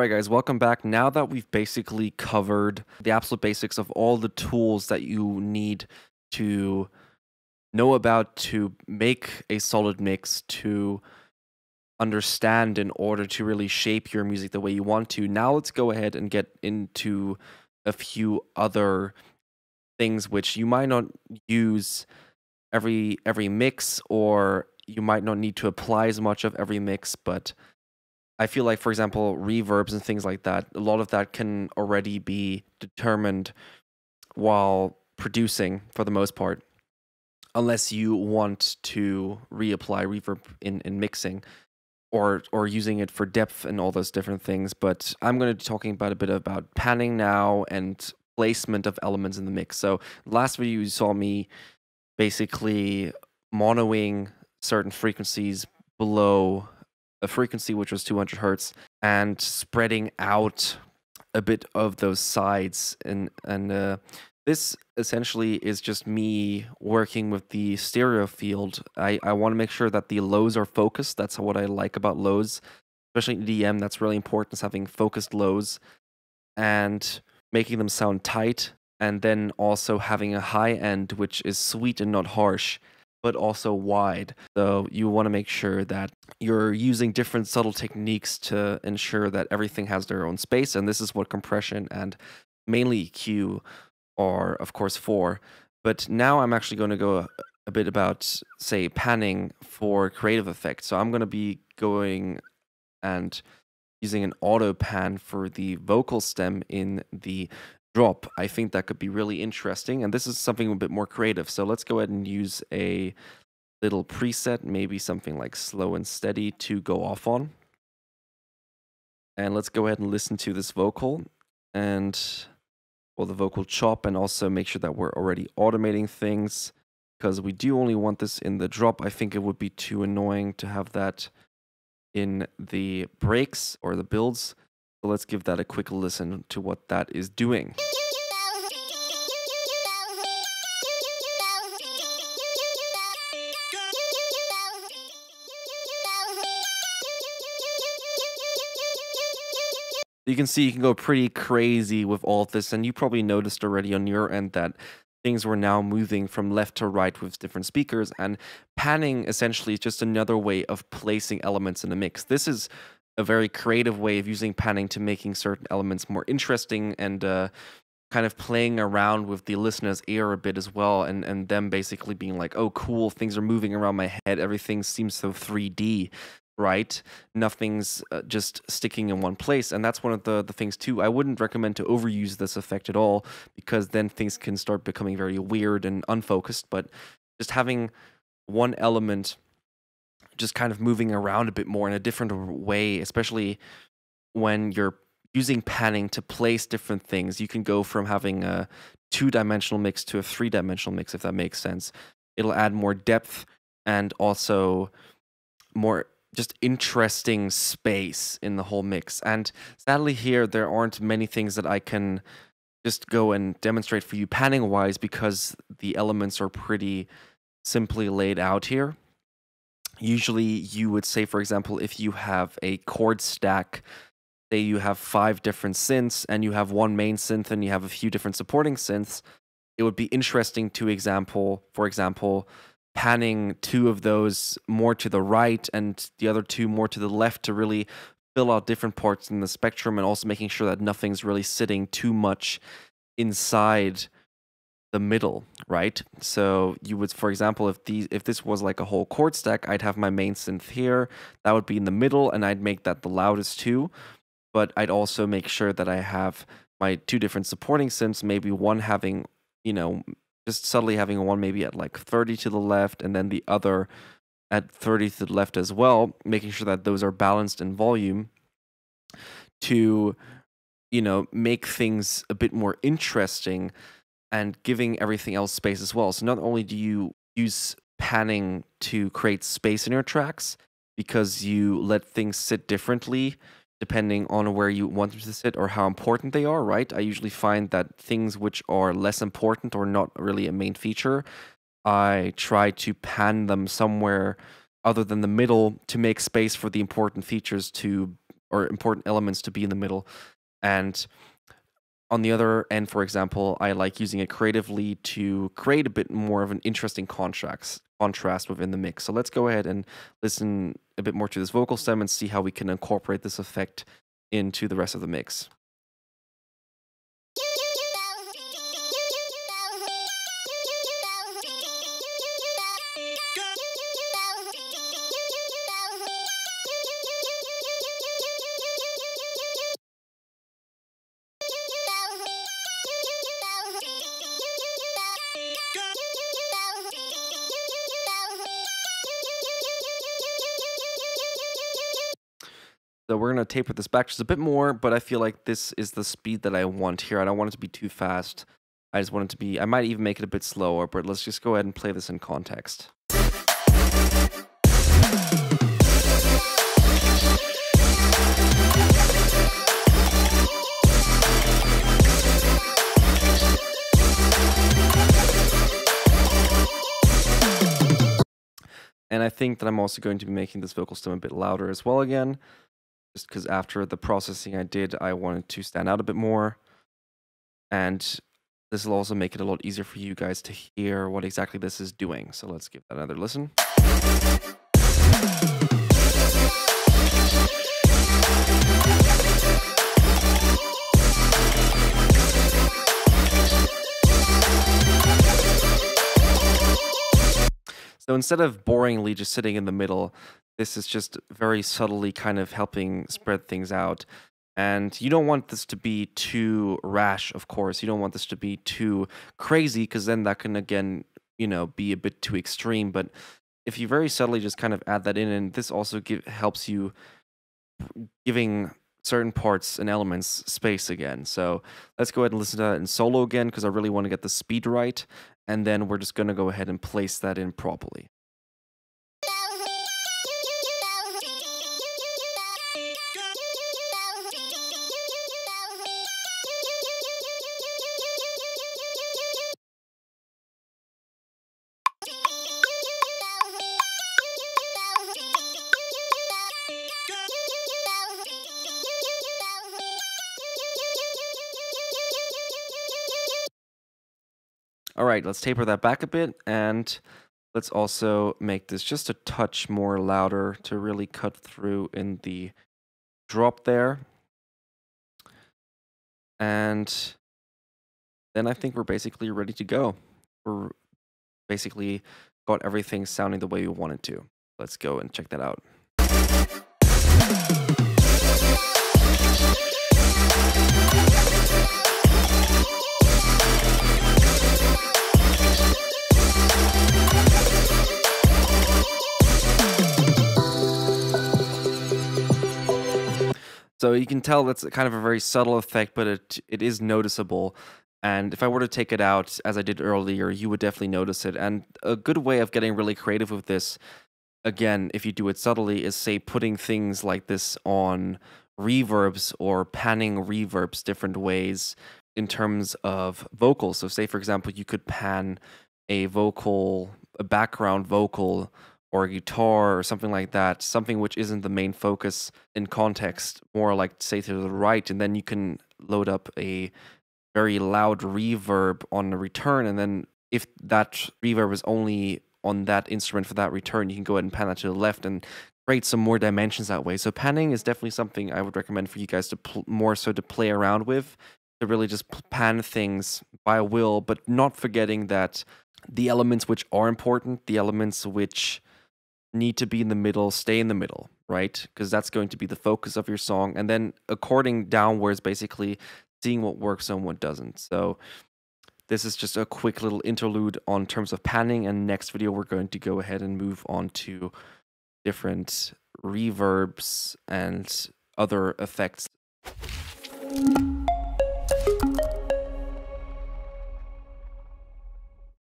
Alright guys, welcome back. Now that we've basically covered the absolute basics of all the tools that you need to know about to make a solid mix, to understand in order to really shape your music the way you want to, now let's go ahead and get into a few other things which you might not use every mix, or you might not need to apply as much of every mix, but I feel like, for example, reverbs and things like that, a lot of that can already be determined while producing for the most part, unless you want to reapply reverb in mixing or using it for depth and all those different things. But I'm going to be talking about a bit about panning now and placement of elements in the mix. So last video you saw me basically monoing certain frequencies below a frequency which was 200 hertz and spreading out a bit of those sides, and this essentially is just me working with the stereo field. I want to make sure that the lows are focused. That's what I like about lows, especially in EDM. That's really important, is having focused lows and making them sound tight, and then also having a high end which is sweet and not harsh, but also wide. So you want to make sure that you're using different subtle techniques to ensure that everything has their own space, and this is what compression and mainly EQ are, of course, for. But now I'm actually going to go a bit about, say, panning for creative effects. So I'm going to be going and using an auto pan for the vocal stem in the drop. I think that could be really interesting, and this is something a bit more creative. So let's go ahead and use a little preset, maybe something like slow and steady to go off on. And let's go ahead and listen to this vocal and, well, the vocal chop, and also make sure that we're already automating things, because we do only want this in the drop. I think it would be too annoying to have that in the breaks or the builds. So let's give that a quick listen to what that is doing. You can see you can go pretty crazy with all of this, and you probably noticed already on your end that things were now moving from left to right with different speakers, and panning essentially is just another way of placing elements in a mix. This is a very creative way of using panning to making certain elements more interesting, and kind of playing around with the listener's ear a bit as well, and them basically being like, oh cool, things are moving around my head, everything seems so 3D, right? Nothing's just sticking in one place. And that's one of the things too. I wouldn't recommend to overuse this effect at all, because then things can start becoming very weird and unfocused, but just having one element just kind of moving around a bit more in a different way, especially when you're using panning to place different things. You can go from having a two-dimensional mix to a three-dimensional mix, if that makes sense. It'll add more depth and also more just interesting space in the whole mix. And sadly here, there aren't many things that I can just go and demonstrate for you panning-wise, because the elements are pretty simply laid out here. Usually you would say, for example, if you have a chord stack, say you have 5 different synths and you have one main synth and you have a few different supporting synths, it would be interesting to for example, panning 2 of those more to the right and the other 2 more to the left to really fill out different parts in the spectrum, and also making sure that nothing's really sitting too much inside the middle, right? So you would, for example, if this was like a whole chord stack, I'd have my main synth here, that would be in the middle, and I'd make that the loudest too, but I'd also make sure that I have my 2 different supporting synths, maybe one having, you know, just subtly having one maybe at like 30 to the left, and then the other at 30 to the left as well, making sure that those are balanced in volume to, you know, make things a bit more interesting and giving everything else space as well. So not only do you use panning to create space in your tracks, because you let things sit differently depending on where you want them to sit or how important they are, right? I usually find that things which are less important or not really a main feature, I try to pan them somewhere other than the middle to make space for the important features to or important elements to be in the middle. And on the other end, for example, I like using it creatively to create a bit more of an interesting contrast within the mix. So let's go ahead and listen a bit more to this vocal stem and see how we can incorporate this effect into the rest of the mix. So we're going to taper this back just a bit more, but I feel like this is the speed that I want here. I don't want it to be too fast. I just want it to be, I might even make it a bit slower, but let's just go ahead and play this in context. And I think that I'm also going to be making this vocal stem a bit louder as well again. Just because after the processing I did, I wanted to stand out a bit more. And this will also make it a lot easier for you guys to hear what exactly this is doing. So let's give that another listen. So instead of boringly just sitting in the middle, this is just very subtly kind of helping spread things out. And you don't want this to be too rash, of course. You don't want this to be too crazy, because then that can, again, you know, be a bit too extreme. But if you very subtly just kind of add that in, and this also helps you giving certain parts and elements space again. So let's go ahead and listen to that in solo again, because I really want to get the speed right. And then we're just going to go ahead and place that in properly. All right, let's taper that back a bit, and let's also make this just a touch more louder to really cut through in the drop there. And then I think we're basically ready to go. We're basically got everything sounding the way we want it to. Let's go and check that out. So you can tell that's kind of a very subtle effect, but it is noticeable. And if I were to take it out, as I did earlier, you would definitely notice it. And a good way of getting really creative with this, again, if you do it subtly, is, say, putting things like this on reverbs or panning reverbs different ways in terms of vocals. So say, for example, you could pan a vocal, a background vocal, or a guitar or something like that, something which isn't the main focus in context, more like, say, to the right, and then you can load up a very loud reverb on the return, and then if that reverb is only on that instrument for that return, you can go ahead and pan that to the left and create some more dimensions that way. So panning is definitely something I would recommend for you guys to play around with, to really just pan things by will, but not forgetting that the elements which are important, the elements which need to be in the middle, stay in the middle, right? Because that's going to be the focus of your song. And then according downwards, basically seeing what works and what doesn't. So this is just a quick little interlude on terms of panning. And next video, we're going to go ahead and move on to different reverbs and other effects.